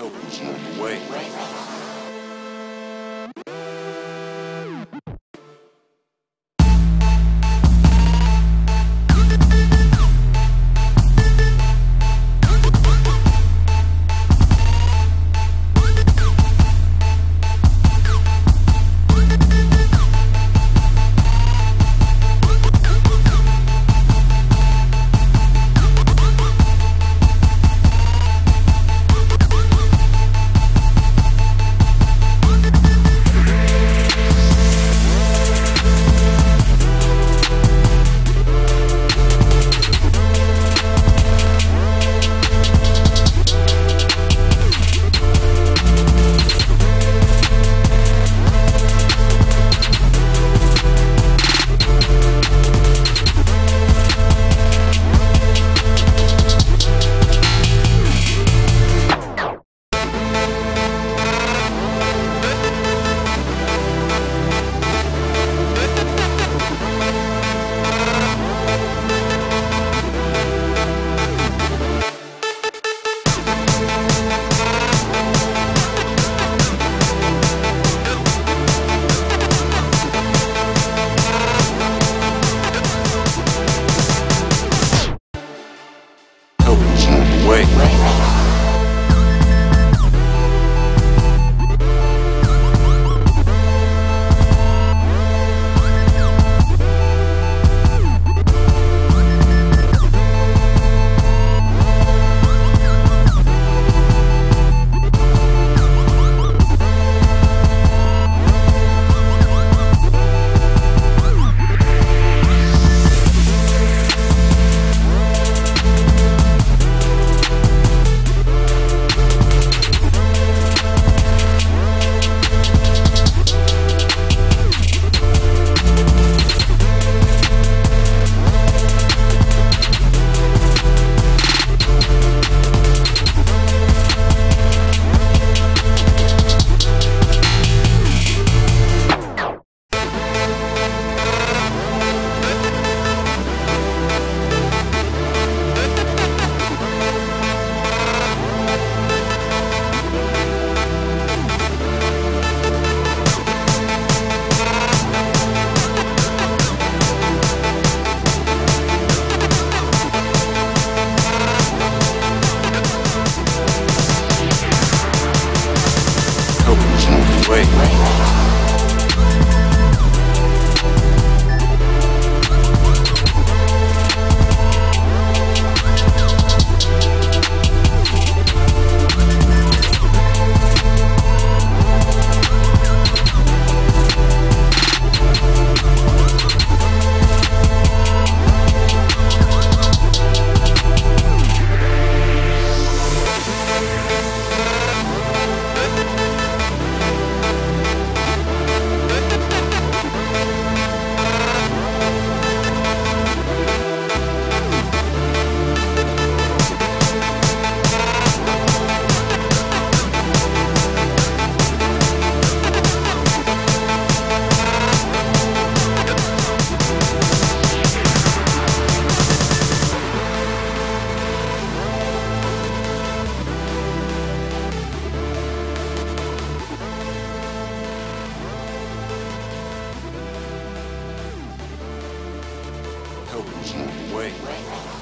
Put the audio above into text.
opens the way. Opens the way.